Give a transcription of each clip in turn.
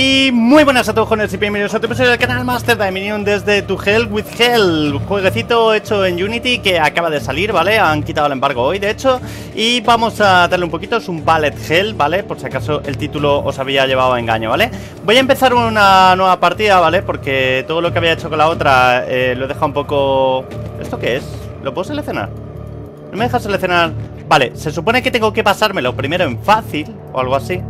Y muy buenas a todos, jóvenes, y bienvenidos a otro episodio del canal Master Daeminium desde To Hell with Hell, jueguecito hecho en Unity que acaba de salir, ¿vale? Han quitado el embargo hoy, de hecho, y vamos a darle un poquito. Es un Bullet Hell, ¿vale? Por si acaso el título os había llevado a engaño, ¿vale? Voy a empezar una nueva partida, ¿vale? Porque todo lo que había hecho con la otra lo he dejado un poco... ¿Esto qué es? ¿Lo puedo seleccionar? ¿No me deja seleccionar? Vale, se supone que tengo que pasármelo primero en fácil o algo así,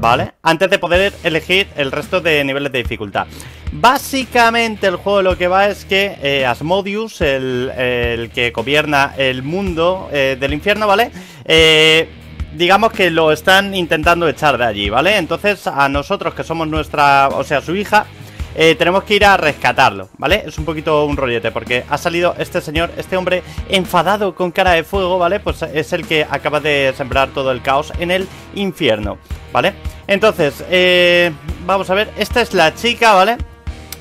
¿vale? Antes de poder elegir el resto de niveles de dificultad. Básicamente el juego lo que va es que Asmodeus, el que gobierna el mundo del infierno, ¿vale? Digamos que lo están intentando echar de allí, ¿vale? Entonces a nosotros que somos nuestra, o sea, su hija, tenemos que ir a rescatarlo, ¿vale? Es un poquito un rollete porque ha salido este señor, este hombre enfadado con cara de fuego, ¿vale? Pues es el que acaba de sembrar todo el caos en el infierno, ¿vale? Entonces, vamos a ver, esta es la chica, ¿vale?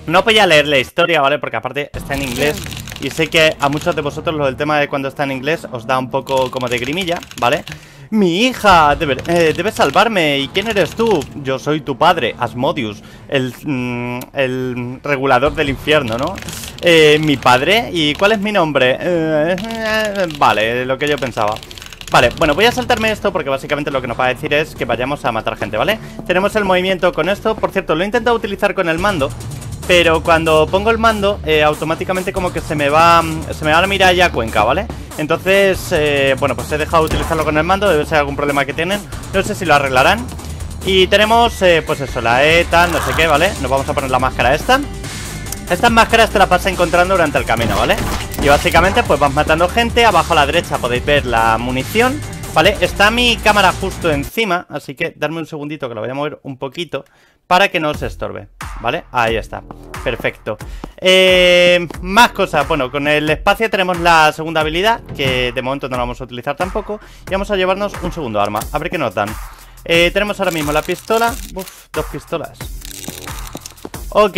No voy a leer la historia, ¿vale? Porque aparte está en inglés y sé que a muchos de vosotros lo del tema de cuando está en inglés os da un poco como de grimilla, ¿vale? Mi hija, debes salvarme. ¿Y quién eres tú? Yo soy tu padre, Asmodeus, el regulador del infierno, ¿no? Mi padre, ¿y cuál es mi nombre? Vale, lo que yo pensaba. Vale, bueno, voy a saltarme esto porque básicamente lo que nos va a decir es que vayamos a matar gente, ¿vale? Tenemos el movimiento con esto. Por cierto, lo he intentado utilizar con el mando, pero cuando pongo el mando, automáticamente como que se me va la mirada a Cuenca, ¿vale? Entonces, bueno, pues he dejado de utilizarlo con el mando. Debe ser algún problema que tienen. No sé si lo arreglarán. Y tenemos, pues eso, la E, tal, no sé qué, ¿vale? Nos vamos a poner la máscara esta. Estas máscaras te las vas encontrando durante el camino, ¿vale? Y básicamente, pues vas matando gente. Abajo a la derecha podéis ver la munición, ¿vale? Está mi cámara justo encima, así que darme un segundito que lo voy a mover un poquito para que no os estorbe, ¿vale? Ahí está, perfecto. Más cosas, bueno, con el espacio tenemos la segunda habilidad, que de momento no la vamos a utilizar tampoco. Y vamos a llevarnos un segundo arma, a ver qué nos dan. Tenemos ahora mismo la pistola. Uf, dos pistolas. Ok.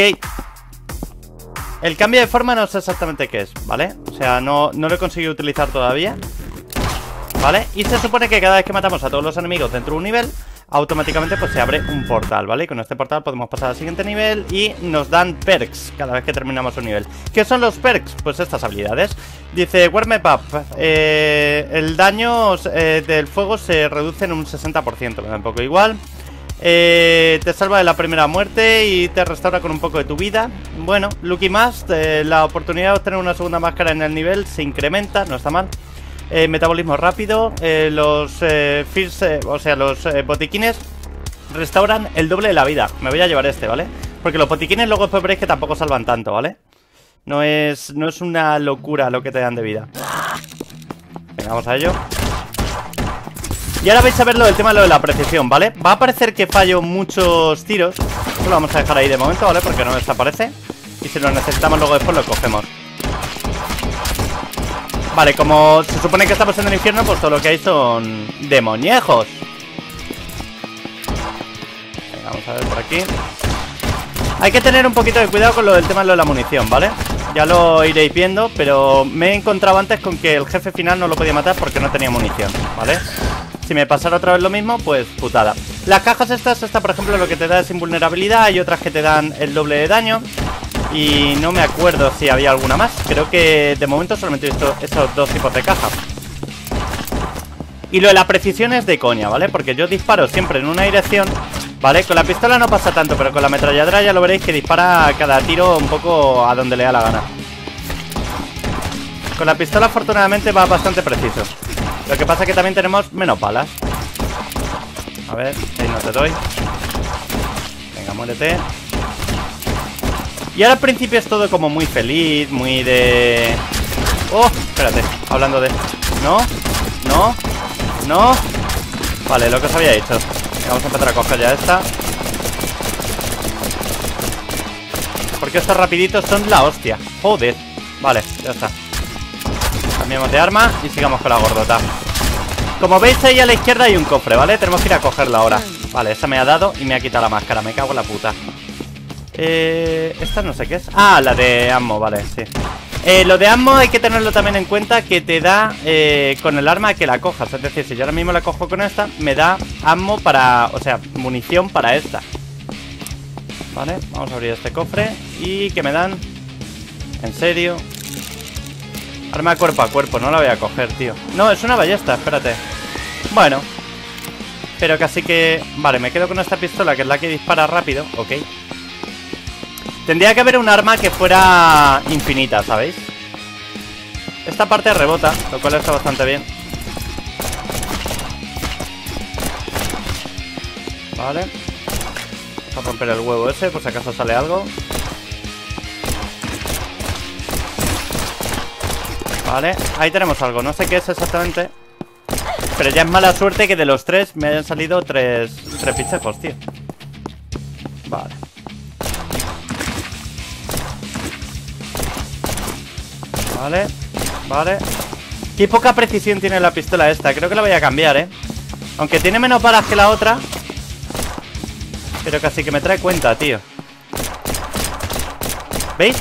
El cambio de forma no sé exactamente qué es, ¿vale? O sea, no lo he conseguido utilizar todavía, ¿vale? Y se supone que cada vez que matamos a todos los enemigos dentro de un nivel, automáticamente pues se abre un portal, ¿vale? Y con este portal podemos pasar al siguiente nivel y nos dan perks cada vez que terminamos un nivel. ¿Qué son los perks? Pues estas habilidades. Dice, Warm Up, el daño del fuego se reduce en un 60%, me da un poco igual. Te salva de la primera muerte y te restaura con un poco de tu vida. Bueno, Lucky Must, la oportunidad de obtener una segunda máscara en el nivel se incrementa, no está mal. Metabolismo rápido, los botiquines restauran el doble de la vida. Me voy a llevar este, ¿vale? Porque los botiquines luego después veréis que tampoco salvan tanto, ¿vale? No es una locura lo que te dan de vida. Venga, vamos a ello. Y ahora vais a ver lo del tema de lo de la precisión, ¿vale? Va a parecer que fallo muchos tiros. Esto lo vamos a dejar ahí de momento, ¿vale? Porque no desaparece. Y si lo necesitamos luego después lo cogemos. Vale, como se supone que estamos en el infierno, pues todo lo que hay son demoniejos. Venga, vamos a ver por aquí. Hay que tener un poquito de cuidado con lo del tema de la munición, ¿vale? Ya lo iréis viendo, pero me he encontrado antes con que el jefe final no lo podía matar porque no tenía munición, ¿vale? Si me pasara otra vez lo mismo, pues putada. Las cajas estas, esta por ejemplo lo que te da es invulnerabilidad, hay otras que te dan el doble de daño. Y no me acuerdo si había alguna más. Creo que de momento solamente he visto esos dos tipos de caja. Y lo de la precisión es de coña, ¿vale? Porque yo disparo siempre en una dirección, ¿vale? Con la pistola no pasa tanto, pero con la ametralladora ya lo veréis que dispara cada tiro un poco a donde le da la gana. Con la pistola afortunadamente va bastante preciso. Lo que pasa es que también tenemos menos balas. A ver, ahí no te doy. Venga, muérete. Y ahora al principio es todo como muy feliz, muy de... Oh, espérate, hablando de... No. Vale, lo que os había dicho. Vamos a empezar a coger ya esta. Porque estos rapiditos son la hostia. Joder. Vale, ya está. Cambiamos de arma y sigamos con la gordota. Como veis ahí a la izquierda hay un cofre, ¿vale? Tenemos que ir a cogerla ahora. Vale, esa me ha dado y me ha quitado la máscara. Me cago en la puta. Esta no sé qué es. Ah, la de ammo, vale, sí. Lo de ammo hay que tenerlo también en cuenta, que te da con el arma que la cojas. Es decir, si yo ahora mismo la cojo con esta, me da ammo para... O sea, munición para esta. Vale, vamos a abrir este cofre. ¿Y qué me dan? ¿En serio? Arma cuerpo a cuerpo, no la voy a coger, tío. No, es una ballesta, espérate. Bueno. Pero casi que... Vale, me quedo con esta pistola, que es la que dispara rápido. Ok. Tendría que haber un arma que fuera infinita, ¿sabéis? Esta parte rebota, lo cual está bastante bien. Vale. Vamos a romper el huevo ese, por si acaso sale algo. Vale, ahí tenemos algo. No sé qué es exactamente. Pero ya es mala suerte que de los tres me hayan salido tres pinchejos, tío. Vale. Vale, vale. Qué poca precisión tiene la pistola esta. Creo que la voy a cambiar, ¿eh? Aunque tiene menos balas que la otra. Pero casi que me trae cuenta, tío. ¿Veis?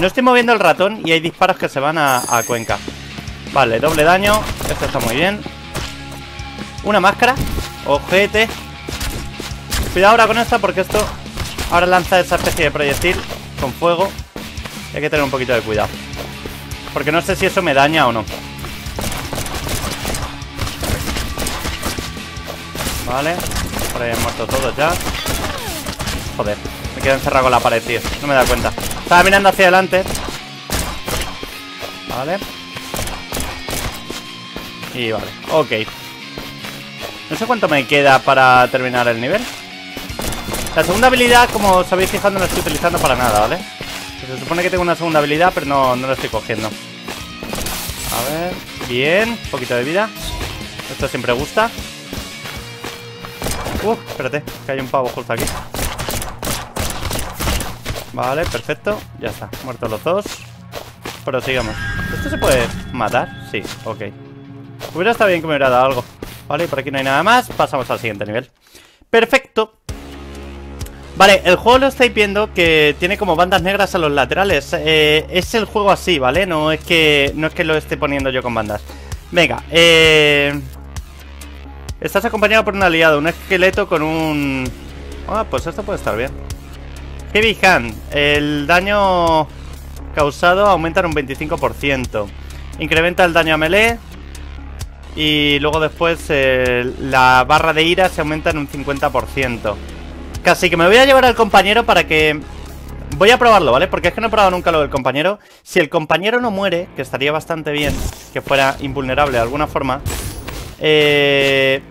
No estoy moviendo el ratón y hay disparos que se van a cuenca. Vale, doble daño. Esto está muy bien. Una máscara. Ojete. Cuidado ahora con esta porque esto ahora lanza esa especie de proyectil con fuego. Hay que tener un poquito de cuidado, porque no sé si eso me daña o no. Vale. Por ahí han muerto todos ya. Joder, me quedo encerrado con la pared, tío. No me he dado cuenta. Estaba mirando hacia adelante. Vale. Y vale, ok. No sé cuánto me queda para terminar el nivel. La segunda habilidad, como os habéis fijado, no la estoy utilizando para nada, ¿vale? Se supone que tengo una segunda habilidad, pero no la estoy cogiendo. A ver, bien. Un poquito de vida. Esto siempre gusta. Espérate, que hay un pavo justo aquí. Vale, perfecto. Ya está, muertos los dos. Pero sigamos. ¿Esto se puede matar? Sí, ok. Hubiera estado bien que me hubiera dado algo. Vale, por aquí no hay nada más. Pasamos al siguiente nivel. Perfecto. Vale, el juego lo estáis viendo que tiene como bandas negras a los laterales. Es el juego así, ¿vale? No es que lo esté poniendo yo con bandas. Venga, estás acompañado por un aliado, un esqueleto con un... Ah, pues esto puede estar bien. Heavy Hand. El daño causado aumenta en un 25%. Incrementa el daño a melee. Y luego después la barra de ira se aumenta en un 50%. Casi que me voy a llevar al compañero para que... Voy a probarlo, ¿vale? Porque es que no he probado nunca lo del compañero. Si el compañero no muere, que estaría bastante bien que fuera invulnerable de alguna forma. Vale,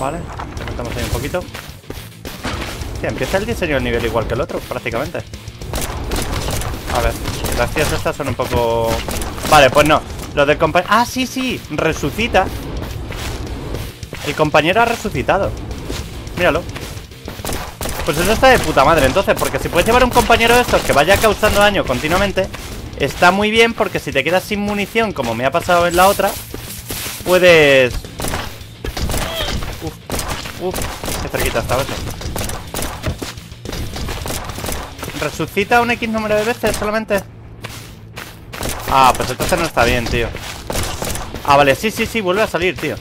aumentamos ahí un poquito. Hostia, empieza el diseño del nivel igual que el otro, prácticamente. A ver, las tías estas son un poco... Vale, pues no. Los del compañero... Ah, sí, sí, resucita. El compañero ha resucitado. Míralo. Pues eso está de puta madre, entonces. Porque si puedes llevar un compañero de estos que vaya causando daño continuamente, está muy bien, porque si te quedas sin munición, como me ha pasado en la otra, puedes... qué cerquita estaba eso. ¿Resucita un X número de veces solamente? Ah, pues entonces no está bien, tío. Ah, vale, sí, vuelve a salir, tío.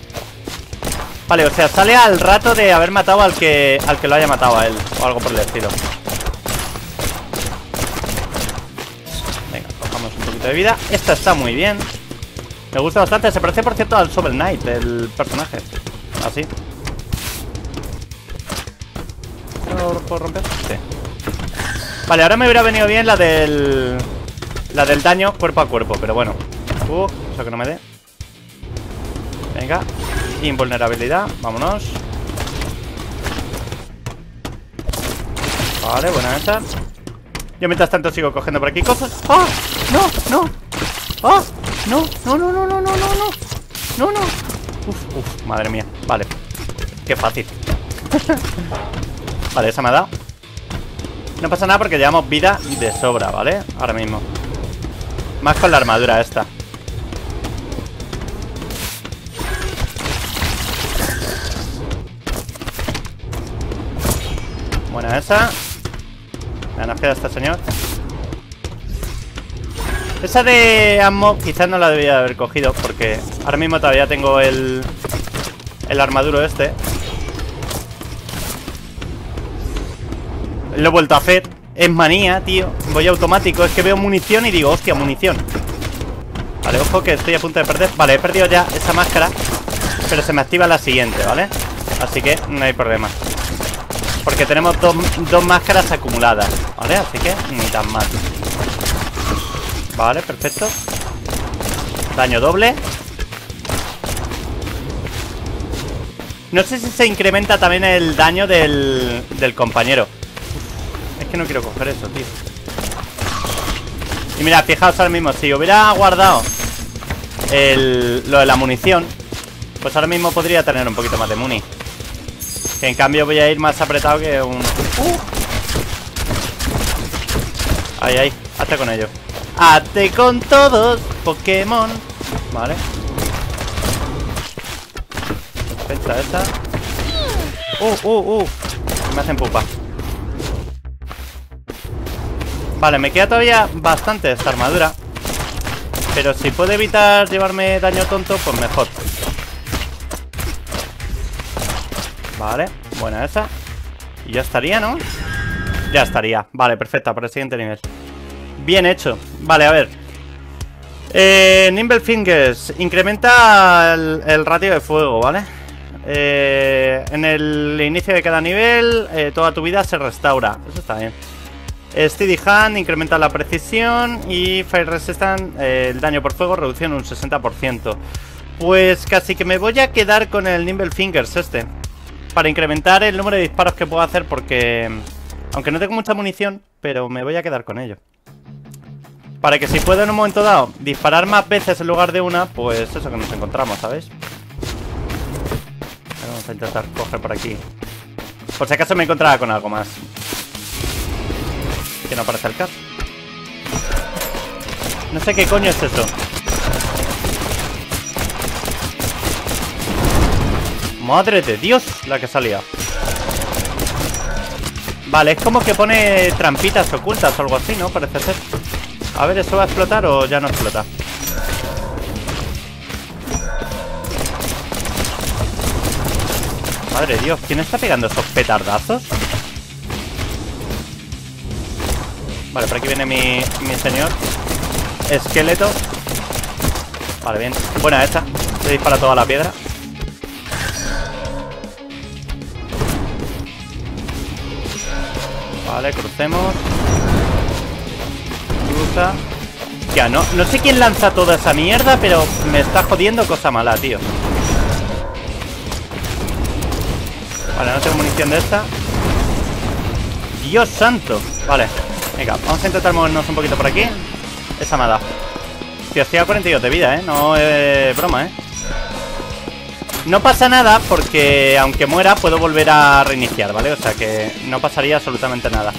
Vale, o sea, sale al rato de haber matado al que lo haya matado a él, o algo por el estilo. Venga, cojamos un poquito de vida. Esta está muy bien. Me gusta bastante. Se parece, por cierto, al Shovel Knight, el personaje. Así. ¿Lo puedo romper? Sí. Vale, ahora me hubiera venido bien la del daño cuerpo a cuerpo, pero bueno. Eso que no me dé. Venga. Invulnerabilidad, vámonos. Vale, buena esta. Yo mientras tanto sigo cogiendo por aquí cosas. ¡Ah! ¡No! ¡No! ¡Ah! ¡No! ¡No, no, no, no, no, no! ¡No, no! ¡Uf! Madre mía. Vale. ¡Qué fácil! Vale, esa me ha dado. No pasa nada porque llevamos vida de sobra, ¿vale? Ahora mismo. Más con la armadura esta. Buena esa. Ya nos queda este señor. Esa de Asmo quizás no la debía haber cogido, porque ahora mismo todavía tengo el armaduro este. Lo he vuelto a hacer. Es manía, tío. Voy automático. Es que veo munición y digo, hostia, munición. Vale, ojo que estoy a punto de perder. Vale, he perdido ya esa máscara, pero se me activa la siguiente, ¿vale? Así que no hay problema, porque tenemos dos máscaras acumuladas, ¿vale? Así que ni tan mal. Vale, perfecto. Daño doble. No sé si se incrementa también el daño del compañero. Es que no quiero coger eso, tío. Y mira, fijaos ahora mismo, si hubiera guardado lo de la munición, pues ahora mismo podría tener un poquito más de muni. Que en cambio voy a ir más apretado que un... Ahí, ahí, hazte con ello. ¡Hazte con todos, Pokémon! Vale. Perfecta esta. Me hacen pupa. Vale, me queda todavía bastante esta armadura, pero si puedo evitar llevarme daño tonto, pues mejor. Vale, buena esa. Y ya estaría, ¿no? Ya estaría, vale, perfecta, para el siguiente nivel. Bien hecho. Vale, a ver, Nimble Fingers, incrementa el ratio de fuego, ¿vale? En el inicio de cada nivel, toda tu vida se restaura. Eso está bien. Steady Hand, incrementa la precisión. Y Fire Resistance, el daño por fuego, reducción un 60%. Pues casi que me voy a quedar con el Nimble Fingers este, para incrementar el número de disparos que puedo hacer, porque aunque no tengo mucha munición, pero me voy a quedar con ello, para que si puedo en un momento dado disparar más veces en lugar de una, pues eso que nos encontramos, ¿sabéis? Vamos a intentar coger por aquí, por si acaso me encontraba con algo más que no parece el caso. No sé qué coño es eso. Madre de Dios, la que salía. Vale, es como que pone trampitas ocultas o algo así, ¿no? Parece ser. A ver, ¿eso va a explotar o ya no explota? Madre de Dios, ¿quién está pegando estos petardazos? Vale, por aquí viene mi señor esqueleto. Vale, bien. Buena esta. Se dispara toda la piedra. Vale, crucemos. Cruza. Ya, no sé quién lanza toda esa mierda, pero me está jodiendo cosa mala, tío. Vale, no tengo munición de esta. Dios santo. Vale. Venga, vamos a intentar movernos un poquito por aquí. Esa me ha dado. Tío, estoy a 42 de vida, ¿eh? No es broma, ¿eh? No pasa nada porque aunque muera puedo volver a reiniciar, ¿vale? O sea que no pasaría absolutamente nada.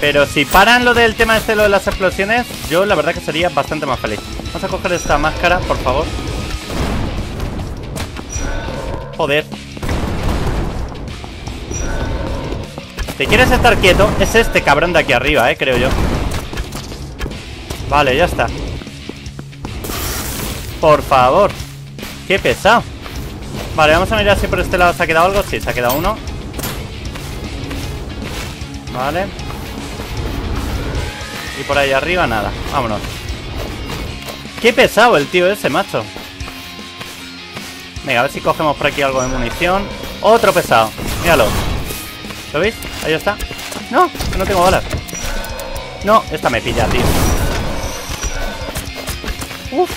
Pero si paran lo del tema este, lo de las explosiones, yo la verdad que sería bastante más feliz. Vamos a coger esta máscara, por favor. Joder. Si quieres estar quieto, es este cabrón de aquí arriba, creo yo. Vale, ya está. Por favor. Qué pesado. Vale, vamos a mirar si por este lado se ha quedado algo. Sí, se ha quedado uno. Vale. Y por ahí arriba nada. Vámonos. Qué pesado el tío ese, macho. Venga, a ver si cogemos por aquí algo de munición. Otro pesado. Míralo. ¿Lo veis? Ahí está. No, no tengo balas. No, esta me pilla, tío. Uf.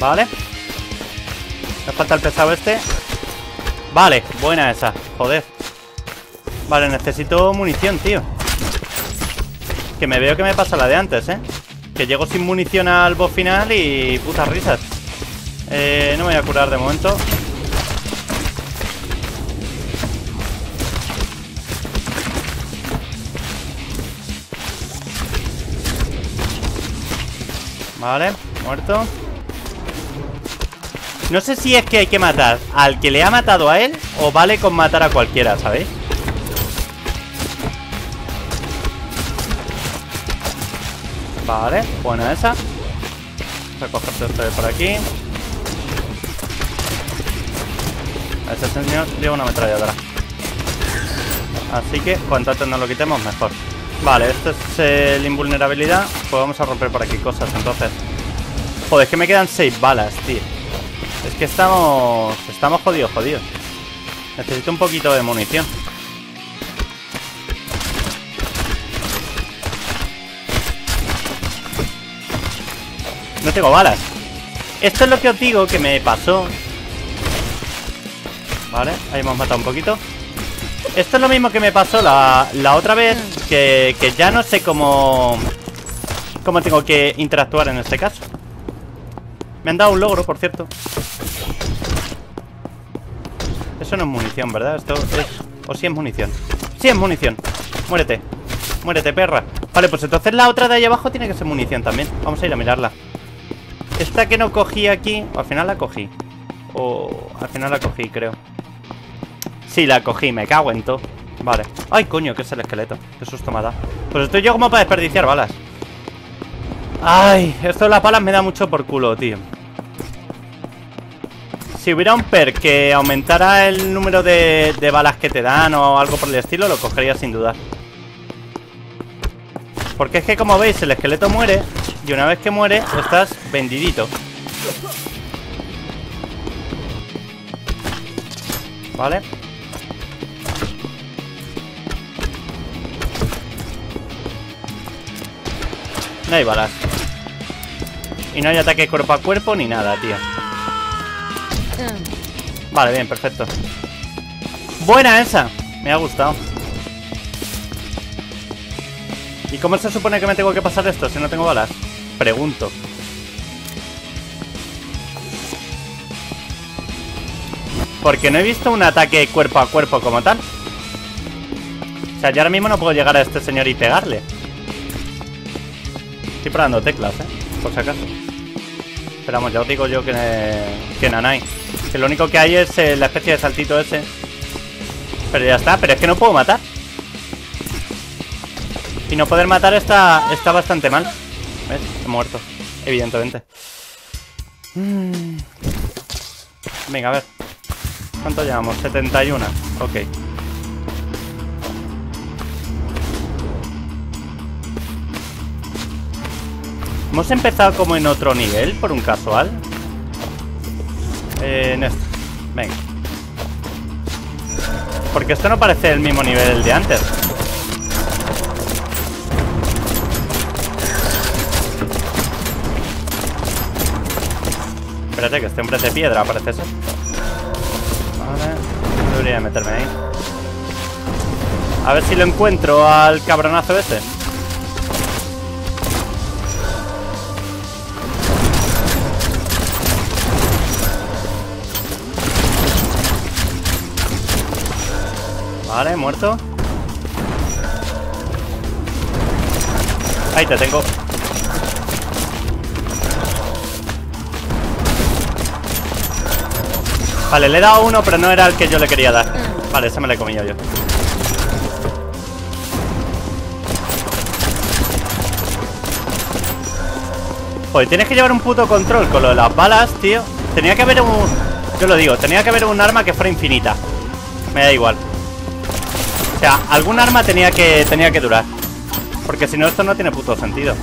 Vale. Nos falta el pesado este. Vale, buena esa. Joder. Vale, necesito munición, tío. Que me veo que me pasa la de antes, que llego sin munición al boss final y putas risas. No me voy a curar de momento. Vale, muerto. No sé si es que hay que matar al que le ha matado a él o vale con matar a cualquiera, ¿sabéis? Vale, buena esa. Vamos a coger todo esto de por aquí. Este señor lleva una ametralladora. Así que cuanto antes nos lo quitemos, mejor. Vale, esto es la invulnerabilidad. Pues vamos a romper por aquí cosas, entonces. Joder, es que me quedan 6 balas, tío. Es que estamos jodidos. Necesito un poquito de munición. No tengo balas. Esto es lo que os digo que me pasó. Vale, ahí hemos matado un poquito. Esto es lo mismo que me pasó la otra vez, que ya no sé cómo tengo que interactuar en este caso. Me han dado un logro, por cierto. Eso no es munición, ¿verdad? Esto es... o sí es munición. ¡Sí es munición! ¡Muérete! ¡Muérete, perra! Vale, pues entonces la otra de ahí abajo tiene que ser munición también. Vamos a ir a mirarla. Esta que no cogí aquí... al final la cogí. O... al final la cogí, creo. Sí, la cogí, me cago en todo. Vale. ¡Ay, coño! Que es el esqueleto. Qué susto me ha dado. Pues estoy yo como para desperdiciar balas. ¡Ay! Esto de las balas me da mucho por culo, tío. Si hubiera un perk que aumentara el número de balas que te dan o algo por el estilo, lo cogería sin duda. Porque es que, como veis, el esqueleto muere. Y una vez que muere, estás vendidito. Vale. No hay balas. Y no hay ataque cuerpo a cuerpo ni nada, tío. Vale, bien, perfecto. Buena esa. Me ha gustado. ¿Y cómo se supone que me tengo que pasar esto si no tengo balas? Pregunto. Porque no he visto un ataque cuerpo a cuerpo como tal. O sea, yo ahora mismo no puedo llegar a este señor y pegarle. Estoy probando teclas, por si acaso. Pero vamos, ya os digo yo que nanay. Que lo único que hay es la especie de saltito ese. Pero ya está, pero es que no puedo matar. Y no poder matar está bastante mal. ¿Ves? He muerto, evidentemente. Venga, a ver. ¿Cuánto llevamos? 71. Ok. Hemos empezado como en otro nivel, por un casual. En esto. Venga. Porque esto no parece el mismo nivel de antes. Espérate, que este hombre es de piedra, parece eso. Vale. Debería meterme ahí. A ver si lo encuentro al cabronazo ese. Vale, muerto. Ahí te tengo. Vale, le he dado uno, pero no era el que yo le quería dar. Vale, ese me lo he comido yo. Joder, tienes que llevar un puto control con lo de las balas, tío. Tenía que haber un... yo lo digo, tenía que haber un arma que fuera infinita. Me da igual. O sea, algún arma tenía que durar. Porque si no, esto no tiene puto sentido.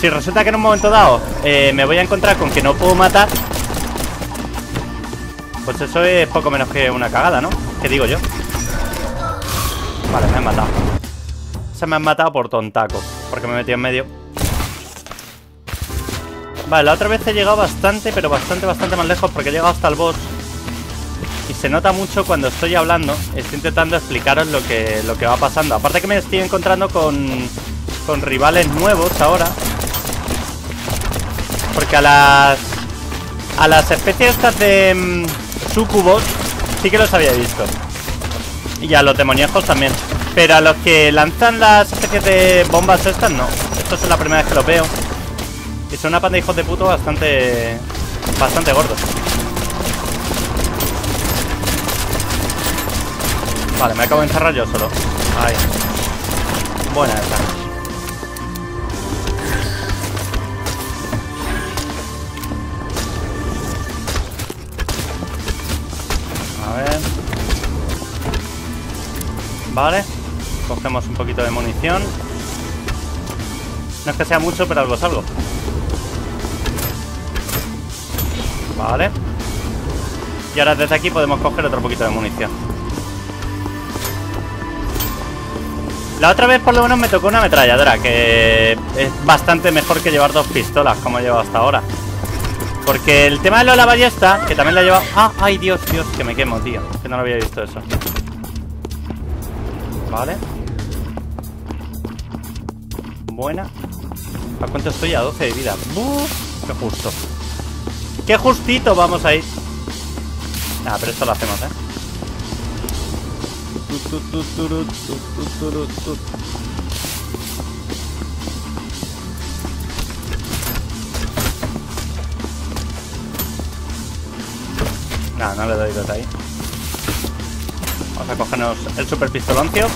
Si resulta que en un momento dado me voy a encontrar con que no puedo matar, pues eso es poco menos que una cagada, ¿no? ¿Qué digo yo? Vale, me han matado. Se me han matado por tontaco, porque me he metido en medio. Vale, la otra vez he llegado bastante, pero bastante más lejos, porque he llegado hasta el boss. Y se nota mucho cuando estoy hablando. Estoy intentando explicaros lo que va pasando. Aparte que me estoy encontrando con rivales nuevos ahora. Porque a las especies estas de sucubos sí que los había visto. Y a los demoniejos también. Pero a los que lanzan las especies de bombas estas, no. Esto es la primera vez que los veo. Y son una panda de hijos de puto bastante gordos. Vale, me acabo de encerrar yo solo. Ahí. Buena esta. Vale, cogemos un poquito de munición. No es que sea mucho, pero algo es algo. Vale. Y ahora desde aquí podemos coger otro poquito de munición. La otra vez por lo menos me tocó una ametralladora, que es bastante mejor que llevar dos pistolas, como he llevado hasta ahora. Porque el tema de la ballesta, que también la he llevado... ¡Ah! ¡Ay, Dios, Dios! Que me quemo, tío. Que no lo había visto eso. Vale. Buena. ¿A cuánto estoy? A 12 de vida. ¡Qué justo! ¡Qué justito vamos a ir! Ah, pero esto lo hacemos, ¿eh? Nah, no le doy dot ahí. Vamos a cogernos el super pistoloncio.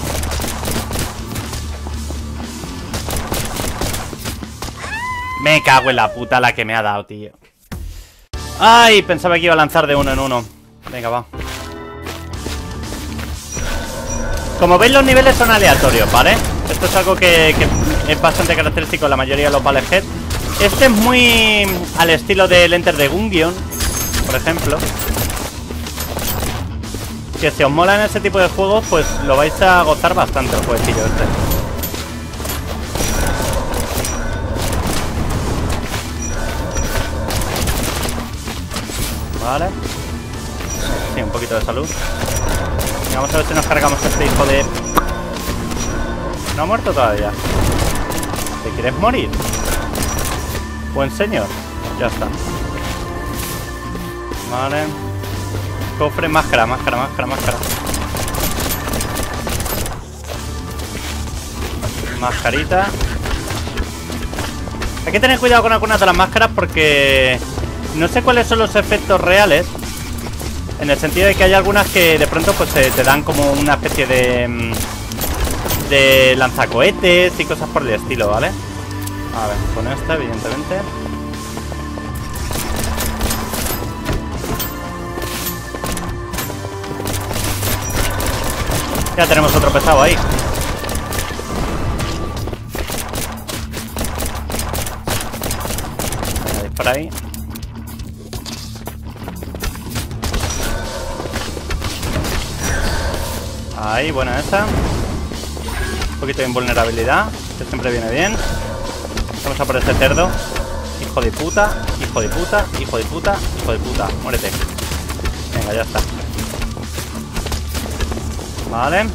Me cago en la puta la que me ha dado, tío. Ay, pensaba que iba a lanzar de uno en uno. Venga, va. Como veis, los niveles son aleatorios, ¿vale? Esto es algo que es bastante característico en la mayoría de los Battlehead. Este es muy al estilo del Enter the Gungeon, por ejemplo. Que si os molan ese tipo de juegos, pues lo vais a gozar bastante el jueguecillo este. Vale. Sí, un poquito de salud. Vamos a ver si nos cargamos a este hijo de... No ha muerto todavía. ¿Te quieres morir? Buen señor. Ya está. Vale. Cofre, máscara, máscara, máscara, máscara. Mascarita. Hay que tener cuidado con algunas de las máscaras porque... No sé cuáles son los efectos reales. En el sentido de que hay algunas que de pronto pues te dan como una especie de lanzacohetes y cosas por el estilo, ¿vale? A ver, con esta, evidentemente. Ya tenemos otro pesado ahí. Voy a disparar ahí. Ahí, buena esa. Un poquito de invulnerabilidad, que siempre viene bien. Vamos a por este cerdo. Hijo de puta, hijo de puta, hijo de puta, hijo de puta. Muérete. Venga, ya está. Vale.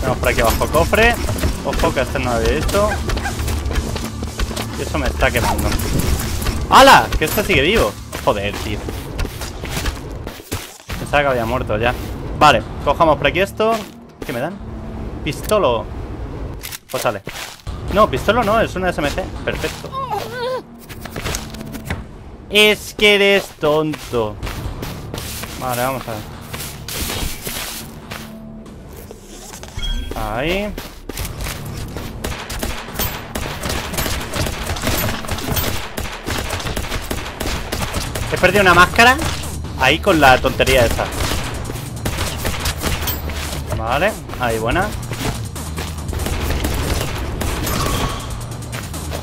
Tenemos por aquí abajo el cofre. Ojo, que este no lo había visto. Y eso me está quemando. ¡Hala! Que este sigue vivo. Joder, tío. Pensaba que había muerto ya. Vale, cojamos por aquí esto. ¿Qué me dan? Pistolo. Pues sale. No, pistolo no, es una SMC. Perfecto. Es que eres tonto. Vale, vamos a ver. Ahí. He perdido una máscara. Ahí con la tontería esa. Vale, ahí, buena.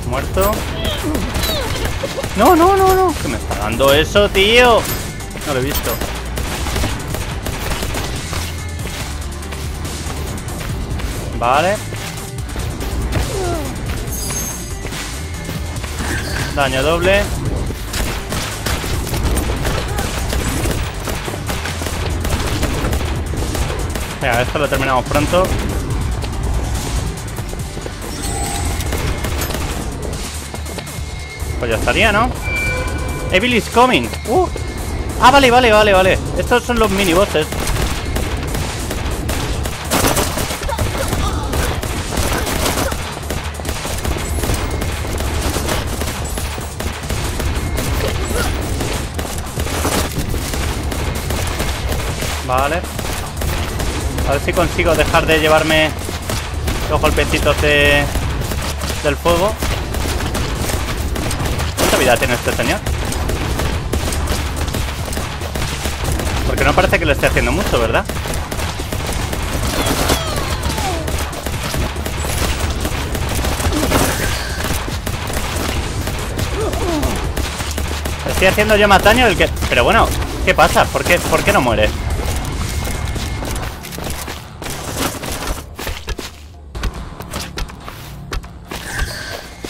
Muerto. No, no, no, no. ¿Qué me está dando eso, tío? No lo he visto. Vale. Daño doble. Venga, esto lo terminamos pronto. Pues ya estaría, ¿no? Evil is coming. Ah, vale, vale, vale, vale. Estos son los mini bosses. Vale. A ver si consigo dejar de llevarme los golpecitos del fuego. ¿Cuánta vida tiene este señor? Porque no parece que le esté haciendo mucho, ¿verdad? estoy haciendo yo más daño del que... Pero bueno, ¿qué pasa? ¿Por qué no muere?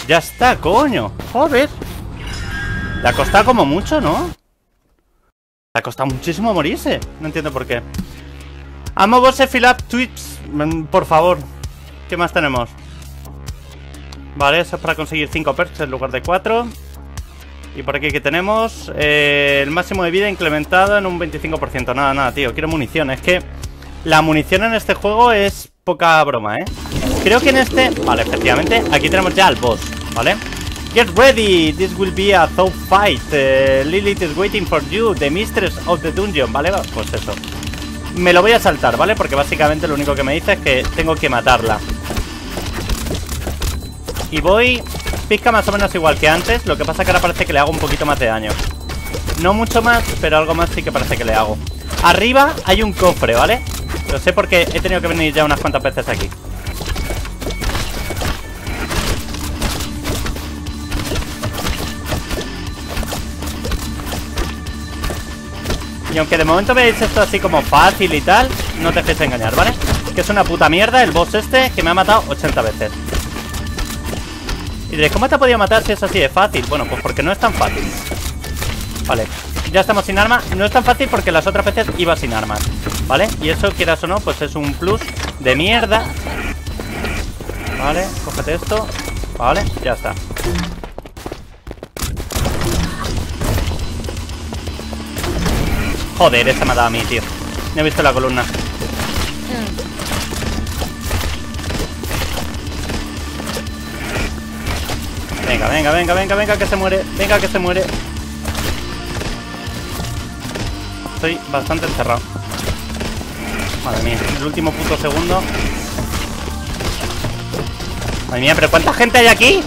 Ya está, coño. Joder. Le ha costado como mucho, ¿no? Le ha costado muchísimo morirse. No entiendo por qué. Amo Bose Fill Up Tweets. Por favor. ¿Qué más tenemos? Vale, eso es para conseguir 5 perks en lugar de 4. Y por aquí que tenemos el máximo de vida incrementado en un 25%. Nada, nada, tío, quiero munición. Es que la munición en este juego es poca broma, ¿eh? Creo que en este... Vale, efectivamente, aquí tenemos ya al boss, ¿vale? Get ready, this will be a tough fight. Lilith is waiting for you, the mistress of the dungeon, ¿vale? Pues eso. Me lo voy a saltar, ¿vale? Porque básicamente lo único que me dice es que tengo que matarla. Y voy... Pizca más o menos igual que antes. Lo que pasa que ahora parece que le hago un poquito más de daño. No mucho más, pero algo más sí que parece que le hago. Arriba hay un cofre, ¿vale? Lo sé porque he tenido que venir ya unas cuantas veces aquí. Y aunque de momento veáis esto así como fácil y tal, no te dejéis engañar, ¿vale? Que es una puta mierda el boss este que me ha matado 80 veces. Y diréis, ¿cómo te ha podido matar si es así de fácil? Bueno, pues porque no es tan fácil. Vale, ya estamos sin arma. No es tan fácil porque las otras veces iba sin armas, ¿vale? Y eso, quieras o no, pues es un plus de mierda. Vale, cógete esto. Vale, ya está. Joder, esa me ha dado a mí, tío. No he visto la columna. Venga, venga, venga, venga, venga, que se muere. Venga, que se muere. Estoy bastante encerrado. Madre mía, el último puto segundo. Madre mía, pero ¿cuánta gente hay aquí?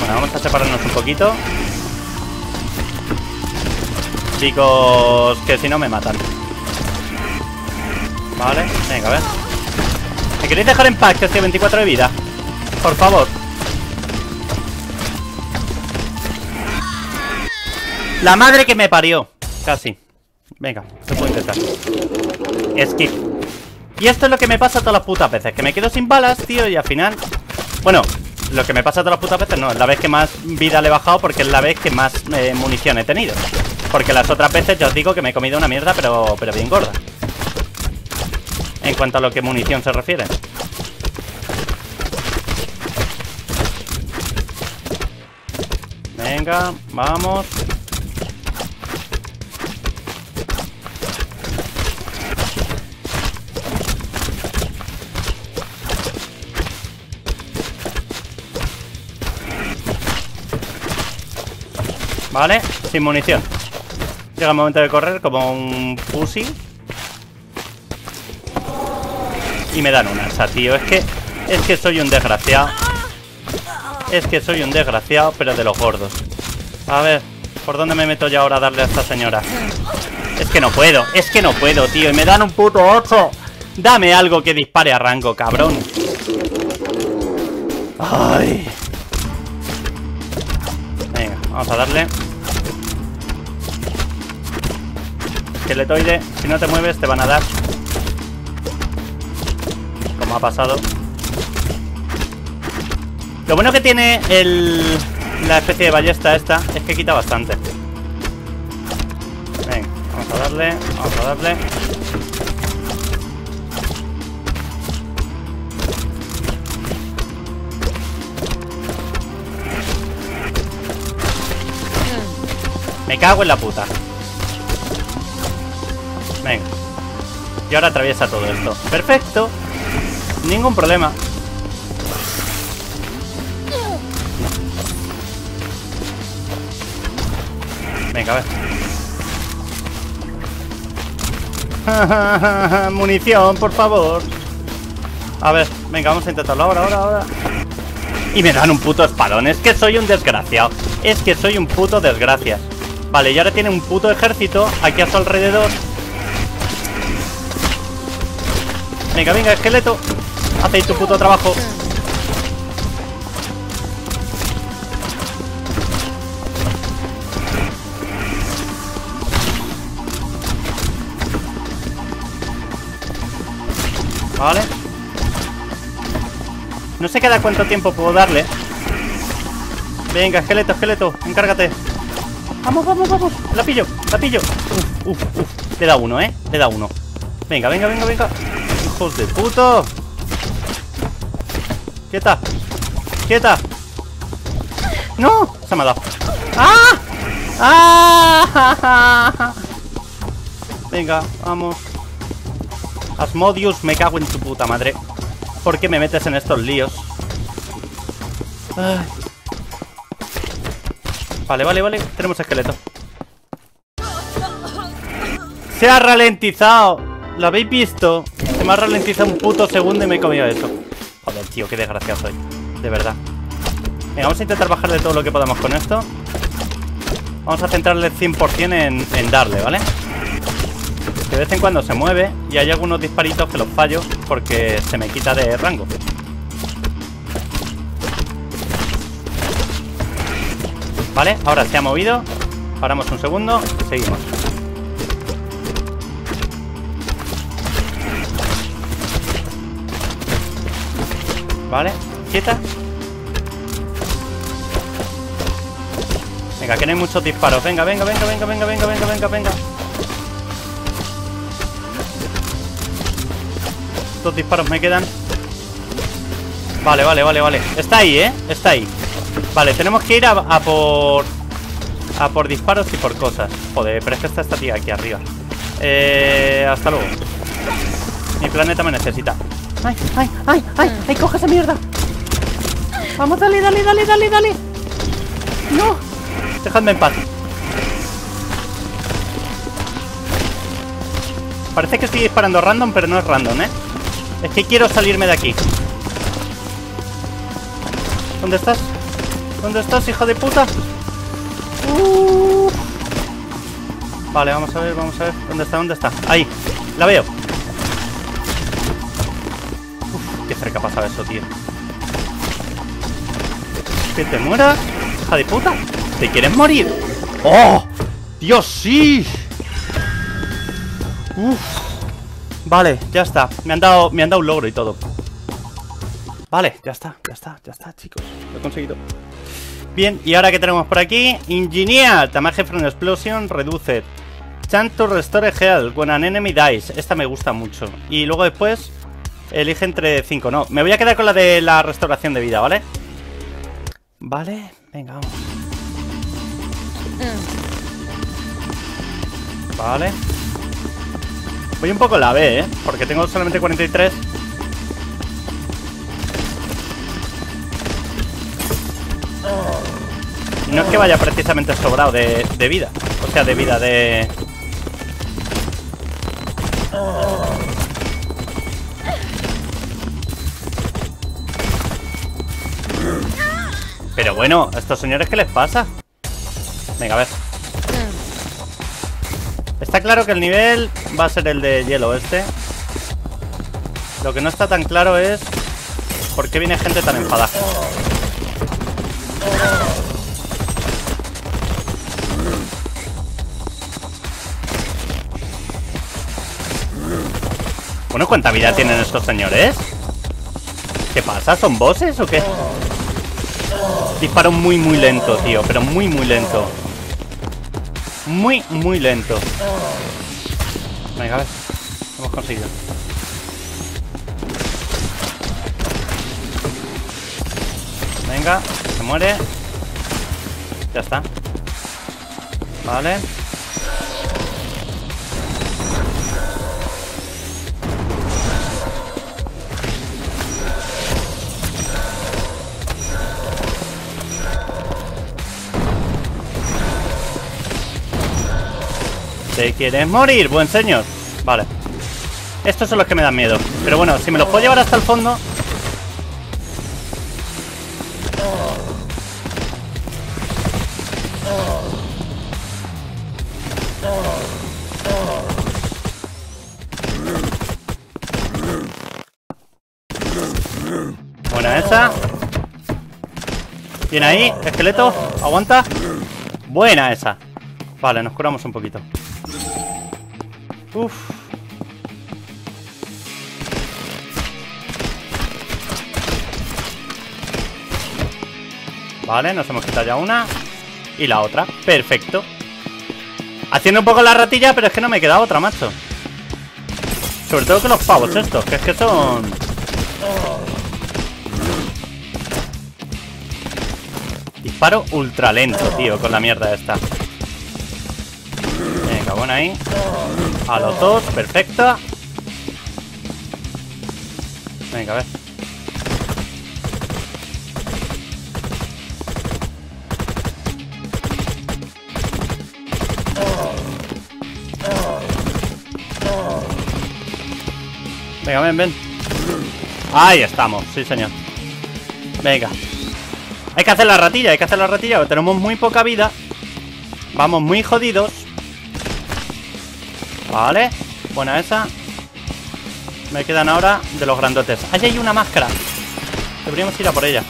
Bueno, vamos a separarnos un poquito, chicos, que si no me matan. Vale, venga, a ver. ¿Me queréis dejar en paz que estoy 24 de vida? Por favor. La madre que me parió. Casi. Venga, se puede intentar. Skip. Y esto es lo que me pasa todas las putas veces, que me quedo sin balas, tío, y al final... Bueno, lo que me pasa todas las putas veces no, es la vez que más vida le he bajado porque es la vez que más munición he tenido. Porque las otras veces ya os digo que me he comido una mierda, pero bien gorda. En cuanto a lo que munición se refiere. Venga, vamos. Vale, sin munición. Llega el momento de correr como un pussy. Y me dan una esa, tío. Es que soy un desgraciado. Es que soy un desgraciado, pero de los gordos. A ver, ¿por dónde me meto yo ahora a darle a esta señora? Es que no puedo, tío. Y me dan un puto 8. Dame algo que dispare a rango, cabrón. Ay. Venga, vamos a darle. Esqueletoide, si no te mueves te van a dar. Como ha pasado. Lo bueno que tiene la especie de ballesta esta es que quita bastante. Venga, vamos a darle, vamos a darle. Me cago en la puta. Venga. Y ahora atraviesa todo esto. Perfecto. Ningún problema. Venga, a ver. Munición, por favor. A ver, venga, vamos a intentarlo ahora, ahora, ahora. Y me dan un puto espadón. Es que soy un desgraciado. Es que soy un puto desgracias. Vale, y ahora tiene un puto ejército aquí a su alrededor. Venga, venga, esqueleto. Hacéis tu puto trabajo. Vale. No sé cada cuánto tiempo puedo darle. Venga, esqueleto, esqueleto, encárgate. Vamos, vamos, vamos. La pillo, la pillo. Le da uno, le da uno. Venga, venga, venga, venga. Hijos de puto. Quieta, quieta. No, se me ha dado. ¡Ah! ¡Ah! Venga, vamos. Asmodeus, me cago en tu puta madre. ¿Por qué me metes en estos líos? Ay. Vale, vale, vale. Tenemos esqueleto. ¡Se ha ralentizado! ¿Lo habéis visto? Se me ha ralentizado un puto segundo y me he comido eso. Joder, tío, qué desgraciado soy. De verdad. Venga, vamos a intentar bajar de todo lo que podamos con esto. Vamos a centrarle 100% en darle, ¿vale? De vez en cuando se mueve y hay algunos disparitos que los fallo porque se me quita de rango. Vale, ahora se ha movido. Paramos un segundo y seguimos. Vale, quieta. Venga, que no hay muchos disparos. Venga, venga, venga, venga, venga, venga, venga, venga, venga. Dos disparos me quedan. Vale, vale, vale, vale. Está ahí, está ahí. Vale, tenemos que ir a por disparos y por cosas. Joder, pero es que está esta tía aquí arriba. Hasta luego. Mi planeta me necesita. Ay, ay, ay, ay, ay, coge esa mierda. Vamos, dale, dale, dale, dale, dale. No, dejadme en paz. Parece que estoy disparando random, pero no es random, Es que quiero salirme de aquí. ¿Dónde estás? ¿Dónde estás, hija de puta? Vale, vamos a ver, vamos a ver. ¿Dónde está? ¿Dónde está? Ahí, la veo. Uf, qué cerca pasaba eso, tío. Que te mueras, hija de puta. ¿Te quieres morir? ¡Oh! ¡Dios, sí! Uf. Vale, ya está. Me han dado un logro y todo. Vale, ya está, ya está, ya está, chicos. Lo he conseguido. Bien, y ahora que tenemos por aquí, Engineer, damage from explosion, reduced. Chant to restore health when an enemy dies. Esta me gusta mucho. Y luego después, elige entre 5. No, me voy a quedar con la de la restauración de vida, ¿vale? Vale, venga, vamos. Vale. Voy un poco la B, porque tengo solamente 43. Y no es que vaya precisamente sobrado de vida. O sea, de vida, de... Pero bueno, ¿a estos señores qué les pasa? Venga, a ver. Está claro que el nivel va a ser el de hielo este. Lo que no está tan claro es por qué viene gente tan enfadada. Bueno, ¿cuánta vida tienen estos señores? ¿Qué pasa? ¿Son bosses o qué? Disparo muy, muy lento, tío. Pero muy, muy lento. Muy, muy lento. Venga, a ver. Lo hemos conseguido. Venga, se muere. Ya está. Vale. ¿Te quieres morir, buen señor? Vale. Estos son los que me dan miedo. Pero bueno, si me los puedo llevar hasta el fondo. Buena esa. Bien ahí, esqueleto. Aguanta. Buena esa. Vale, nos curamos un poquito. Uf. Vale, nos hemos quitado ya una y la otra, perfecto. Haciendo un poco la ratilla, pero es que no me queda otra, macho. Sobre todo que los pavos estos, que es que son... Disparo ultra lento, tío, con la mierda esta. Venga, bueno ahí. A los dos, perfecto. Venga, a ver. Venga, ven, ven. Ahí estamos, sí señor. Venga. Hay que hacer la ratilla, hay que hacer la ratilla. Porque tenemos muy poca vida. Vamos muy jodidos. Vale, buena esa. Me quedan ahora de los grandotes. Allí hay una máscara. Deberíamos ir a por ella.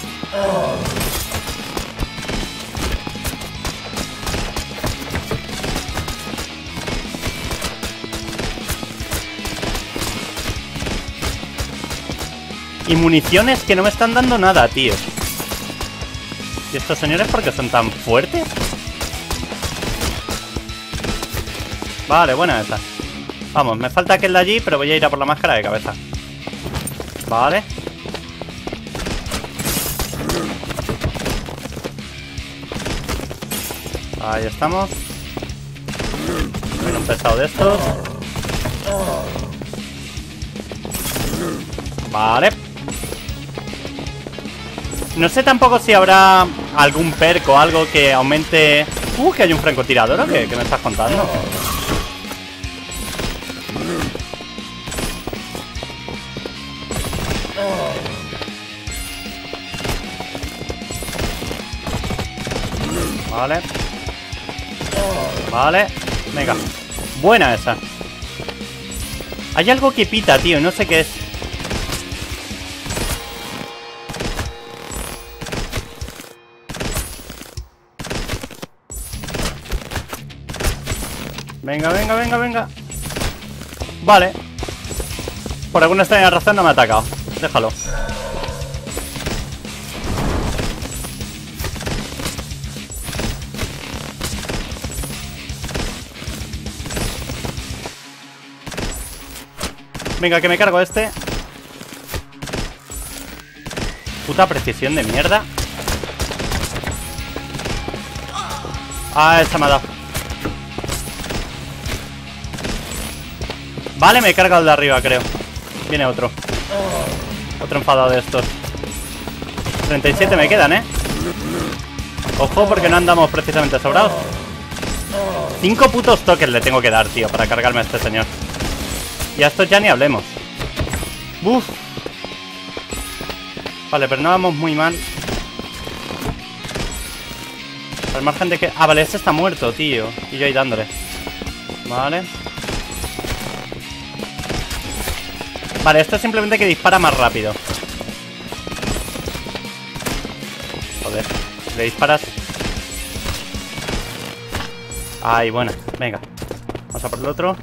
Y municiones que no me están dando nada, tío. ¿Y estos señores por qué son tan fuertes? Vale, buena esa. Vamos, me falta aquel de allí, pero voy a ir a por la máscara de cabeza. Vale. Ahí estamos. Bueno, un pesado de estos. Vale. No sé tampoco si habrá algún perk o algo que aumente... que hay un francotirador, ¿o qué? ¿Qué me estás contando? Vale. Vale. Venga. Buena esa. Hay algo que pita, tío. No sé qué es. Venga, venga, venga, venga. Vale. Por alguna extraña razón no me ha atacado. Déjalo. Venga, que me cargo este. Puta precisión de mierda. Ah, esta me ha dado. Vale, me he cargado el de arriba, creo. Viene otro. Otro enfadado de estos. 37 me quedan, ¿eh? Ojo, porque no andamos precisamente sobrados. 5 putos toques le tengo que dar, tío, para cargarme a este señor. Y a estos ya ni hablemos. Uf. Vale, pero no vamos muy mal. Al margen de que... Ah, vale, este está muerto, tío. Y yo ahí dándole. Vale. Vale, esto es simplemente que dispara más rápido. Joder, le disparas. Ay, buena, venga. Vamos a por el otro.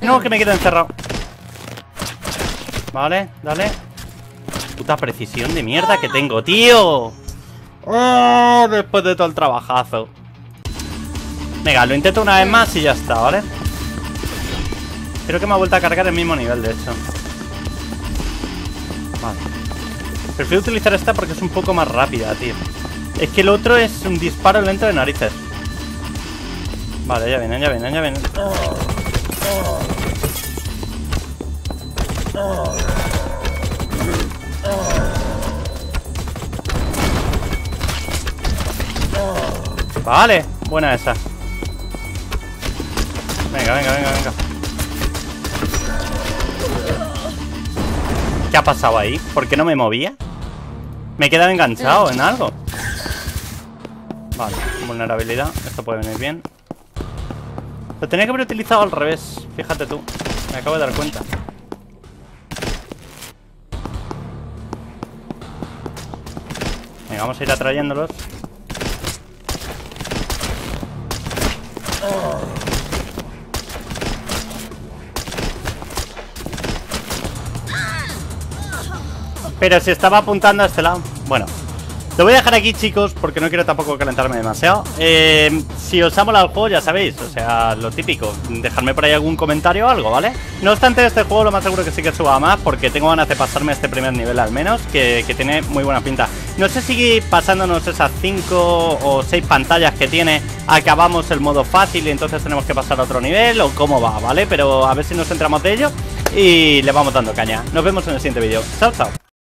No, que me quedo encerrado. Vale, dale. Puta precisión de mierda que tengo, tío. Oh, después de todo el trabajazo. Venga, lo intento una vez más y ya está, ¿vale? Creo que me ha vuelto a cargar el mismo nivel, de hecho. Vale. Prefiero utilizar esta porque es un poco más rápida, tío. Es que el otro es un disparo lento de narices. Vale, ya vienen, ya vienen, ya vienen. Vale, buena esa. Venga, venga, venga, venga. ¿Qué ha pasado ahí? ¿Por qué no me movía? Me he quedado enganchado en algo. Vale, vulnerabilidad. Esto puede venir bien. Lo tenía que haber utilizado al revés. Fíjate tú. Me acabo de dar cuenta. Venga, vamos a ir atrayéndolos. Pero si estaba apuntando a este lado. Bueno, Lo voy a dejar aquí, chicos, porque no quiero tampoco calentarme demasiado. Si os ha molado el juego, ya sabéis, o sea, lo típico, dejadme por ahí algún comentario o algo, ¿vale? No obstante, este juego lo más seguro que sí que suba más, porque tengo ganas de pasarme este primer nivel al menos, que tiene muy buena pinta. No sé si pasándonos esas 5 o 6 pantallas que tiene, acabamos el modo fácil y entonces tenemos que pasar a otro nivel, o cómo va, ¿vale? Pero a ver si nos enteramos de ello y le vamos dando caña. Nos vemos en el siguiente vídeo. Chao, chao.